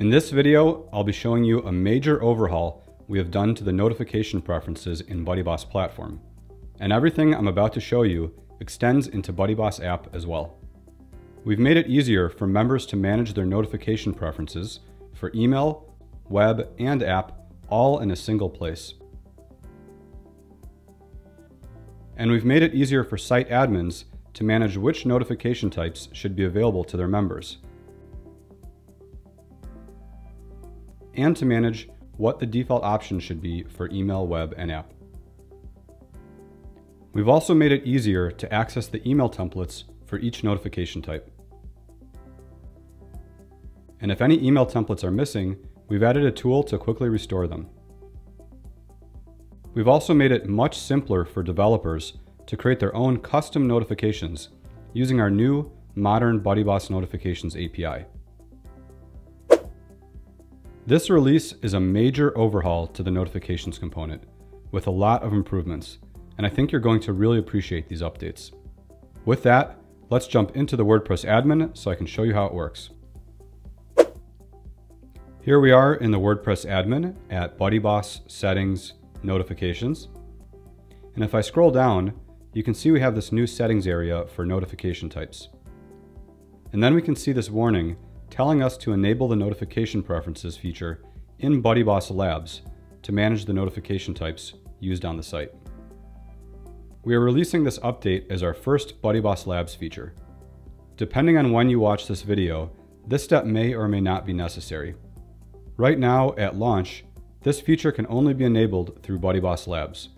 In this video, I'll be showing you a major overhaul we have done to the notification preferences in BuddyBoss Platform. And everything I'm about to show you extends into BuddyBoss app as well. We've made it easier for members to manage their notification preferences for email, web, and app, all in a single place. And we've made it easier for site admins to manage which notification types should be available to their members, and to manage what the default option should be for email, web, and app. We've also made it easier to access the email templates for each notification type. And if any email templates are missing, we've added a tool to quickly restore them. We've also made it much simpler for developers to create their own custom notifications using our new modern BuddyBoss Notifications API. This release is a major overhaul to the notifications component with a lot of improvements, and I think you're going to really appreciate these updates. With that, let's jump into the WordPress admin so I can show you how it works. Here we are in the WordPress admin at BuddyBoss Settings Notifications. And if I scroll down, you can see we have this new settings area for notification types. And then we can see this warning telling us to enable the notification preferences feature in BuddyBoss Labs to manage the notification types used on the site. We are releasing this update as our first BuddyBoss Labs feature. Depending on when you watch this video, this step may or may not be necessary. Right now, at launch, this feature can only be enabled through BuddyBoss Labs.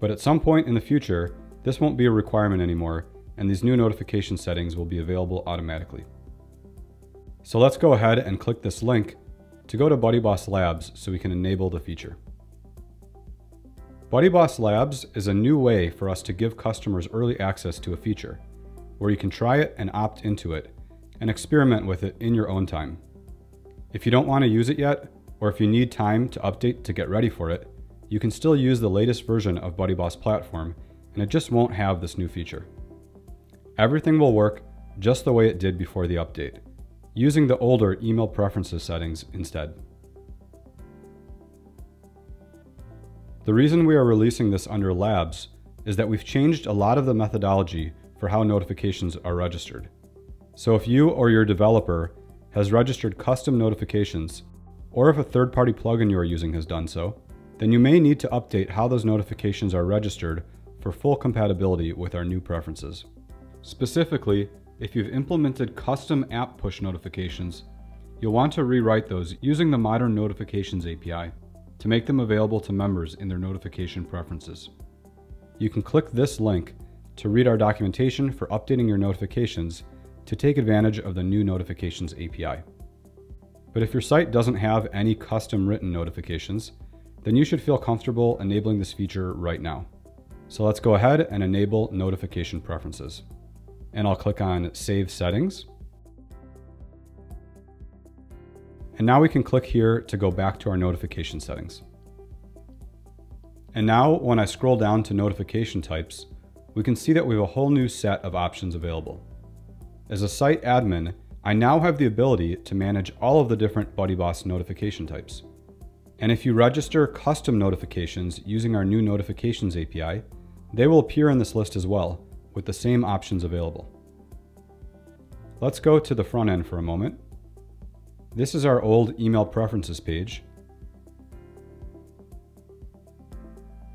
But at some point in the future, this won't be a requirement anymore, and these new notification settings will be available automatically. So let's go ahead and click this link to go to BuddyBoss Labs so we can enable the feature. BuddyBoss Labs is a new way for us to give customers early access to a feature, where you can try it and opt into it, and experiment with it in your own time. If you don't want to use it yet, or if you need time to update to get ready for it, you can still use the latest version of BuddyBoss Platform, and it just won't have this new feature. Everything will work just the way it did before the update, using the older email preferences settings instead. The reason we are releasing this under Labs is that we've changed a lot of the methodology for how notifications are registered. So if you or your developer has registered custom notifications, or if a third-party plugin you are using has done so, then you may need to update how those notifications are registered for full compatibility with our new preferences. Specifically, if you've implemented custom app push notifications, you'll want to rewrite those using the modern Notifications API to make them available to members in their notification preferences. You can click this link to read our documentation for updating your notifications to take advantage of the new Notifications API. But if your site doesn't have any custom written notifications, then you should feel comfortable enabling this feature right now. So let's go ahead and enable notification preferences. And I'll click on Save Settings. And now we can click here to go back to our notification settings. And now when I scroll down to notification types, we can see that we have a whole new set of options available. As a site admin, I now have the ability to manage all of the different BuddyBoss notification types. And if you register custom notifications using our new Notifications API, they will appear in this list as well, with the same options available. Let's go to the front end for a moment. This is our old email preferences page.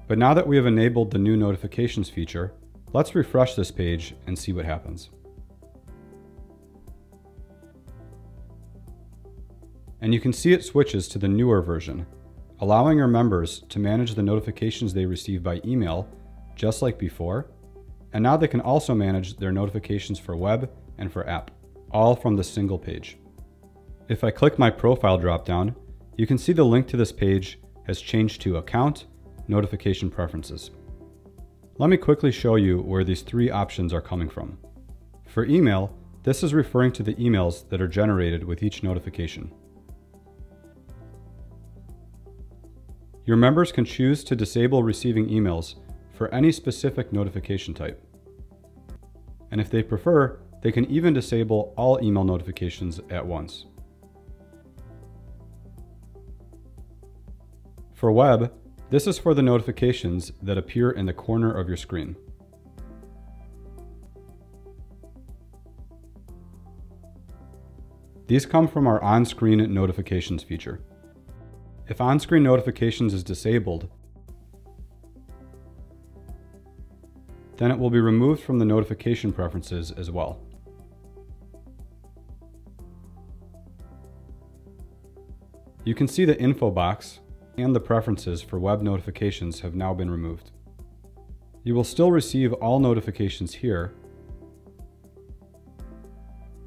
But now that we have enabled the new notifications feature, let's refresh this page and see what happens. And you can see it switches to the newer version, allowing our members to manage the notifications they receive by email, just like before, and now they can also manage their notifications for web and for app, all from the single page. If I click my profile dropdown, you can see the link to this page has changed to Account, Notification Preferences. Let me quickly show you where these three options are coming from. For email, this is referring to the emails that are generated with each notification. Your members can choose to disable receiving emails for any specific notification type. And if they prefer, they can even disable all email notifications at once. For web, this is for the notifications that appear in the corner of your screen. These come from our on-screen notifications feature. If on-screen notifications is disabled, then it will be removed from the notification preferences as well. You can see the info box and the preferences for web notifications have now been removed. You will still receive all notifications here,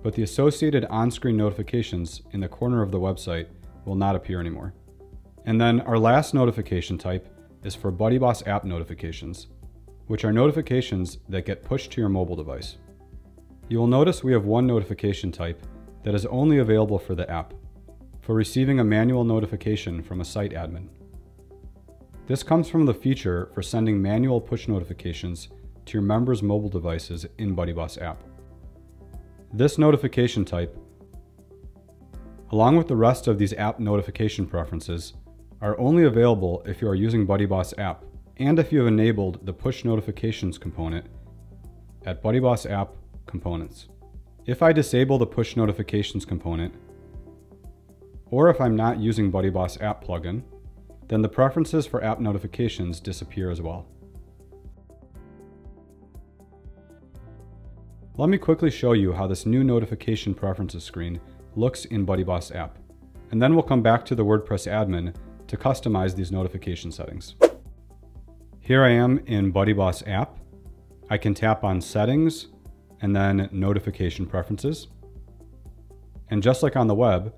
but the associated on-screen notifications in the corner of the website will not appear anymore. And then our last notification type is for BuddyBoss app notifications, which are notifications that get pushed to your mobile device. You will notice we have one notification type that is only available for the app, for receiving a manual notification from a site admin. This comes from the feature for sending manual push notifications to your members' mobile devices in BuddyBoss app. This notification type, along with the rest of these app notification preferences, are only available if you are using BuddyBoss app and if you have enabled the push notifications component at BuddyBoss app components. If I disable the push notifications component, or if I'm not using BuddyBoss app plugin, then the preferences for app notifications disappear as well. Let me quickly show you how this new notification preferences screen looks in BuddyBoss app, and then we'll come back to the WordPress admin to customize these notification settings. Here I am in BuddyBoss app. I can tap on settings and then notification preferences. And just like on the web,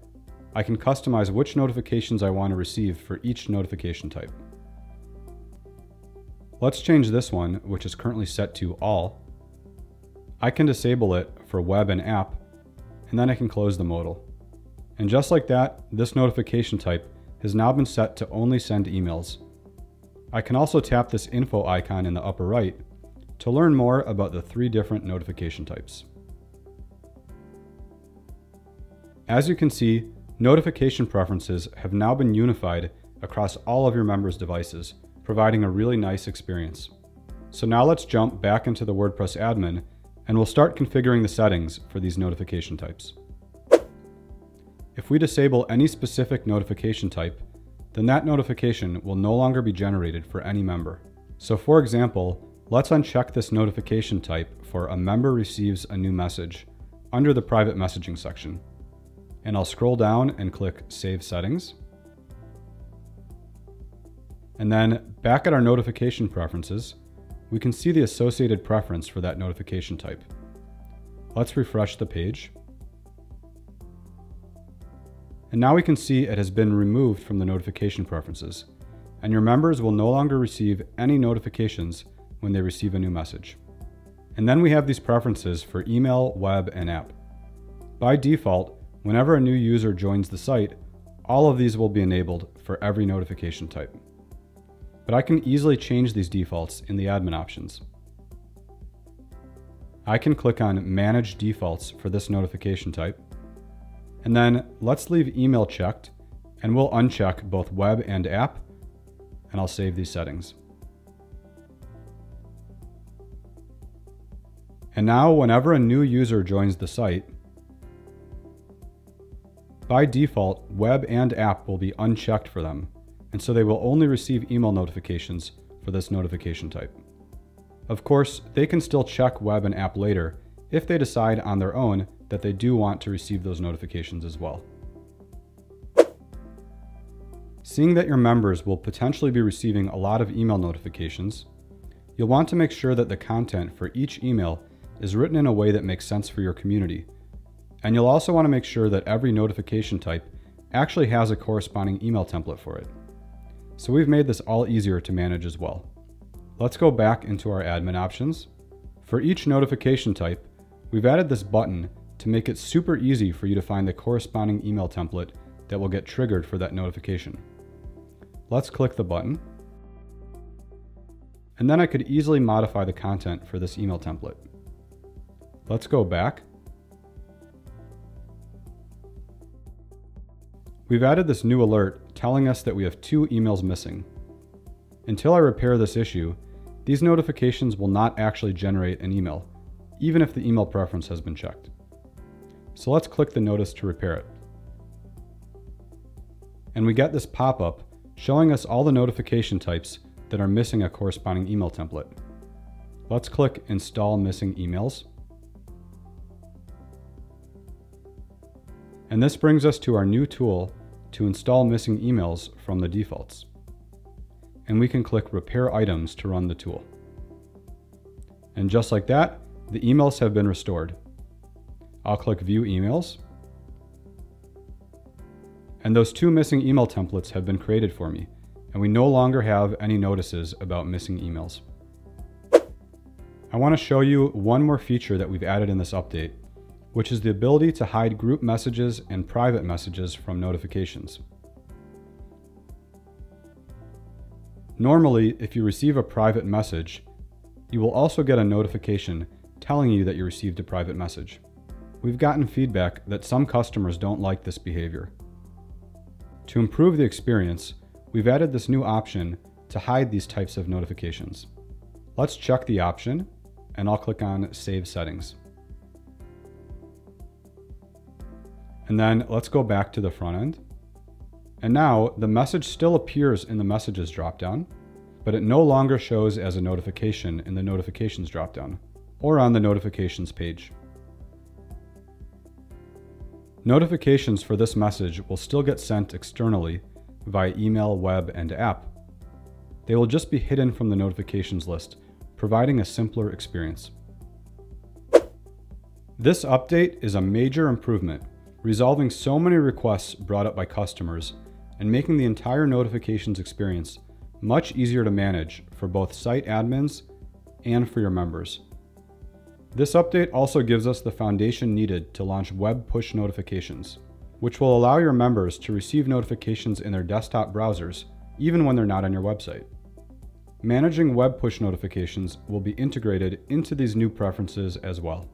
I can customize which notifications I want to receive for each notification type. Let's change this one, which is currently set to all. I can disable it for web and app, and then I can close the modal. And just like that, this notification type has now been set to only send emails. I can also tap this info icon in the upper right to learn more about the three different notification types. As you can see, notification preferences have now been unified across all of your members' devices, providing a really nice experience. So now let's jump back into the WordPress admin and we'll start configuring the settings for these notification types. If we disable any specific notification type, then that notification will no longer be generated for any member. So for example, let's uncheck this notification type for a member receives a new message under the private messaging section. And I'll scroll down and click Save Settings. And then back at our notification preferences, we can see the associated preference for that notification type. Let's refresh the page. And now we can see it has been removed from the notification preferences, and your members will no longer receive any notifications when they receive a new message. And then we have these preferences for email, web, and app. By default, whenever a new user joins the site, all of these will be enabled for every notification type. But I can easily change these defaults in the admin options. I can click on Manage Defaults for this notification type. And then let's leave email checked, and we'll uncheck both web and app, and I'll save these settings. And now whenever a new user joins the site, by default, web and app will be unchecked for them, and so they will only receive email notifications for this notification type. Of course, they can still check web and app later if they decide on their own that they do want to receive those notifications as well. Seeing that your members will potentially be receiving a lot of email notifications, you'll want to make sure that the content for each email is written in a way that makes sense for your community. And you'll also want to make sure that every notification type actually has a corresponding email template for it. So we've made this all easier to manage as well. Let's go back into our admin options. For each notification type, we've added this button to make it super easy for you to find the corresponding email template that will get triggered for that notification. Let's click the button. And then I could easily modify the content for this email template. Let's go back. We've added this new alert telling us that we have 2 emails missing. Until I repair this issue, these notifications will not actually generate an email, even if the email preference has been checked. So let's click the notice to repair it. And we get this pop-up showing us all the notification types that are missing a corresponding email template. Let's click Install Missing Emails. And this brings us to our new tool to install missing emails from the defaults. And we can click Repair Items to run the tool. And just like that, the emails have been restored. I'll click View Emails. And those 2 missing email templates have been created for me, and we no longer have any notices about missing emails. I want to show you one more feature that we've added in this update, which is the ability to hide group messages and private messages from notifications. Normally, if you receive a private message, you will also get a notification telling you that you received a private message. We've gotten feedback that some customers don't like this behavior. To improve the experience, we've added this new option to hide these types of notifications. Let's check the option, and I'll click on Save Settings. And then let's go back to the front end. And now the message still appears in the Messages dropdown, but it no longer shows as a notification in the Notifications dropdown or on the Notifications page. Notifications for this message will still get sent externally via email, web, and app. They will just be hidden from the notifications list, providing a simpler experience. This update is a major improvement, resolving so many requests brought up by customers and making the entire notifications experience much easier to manage for both site admins and for your members. This update also gives us the foundation needed to launch web push notifications, which will allow your members to receive notifications in their desktop browsers even when they're not on your website. Managing web push notifications will be integrated into these new preferences as well.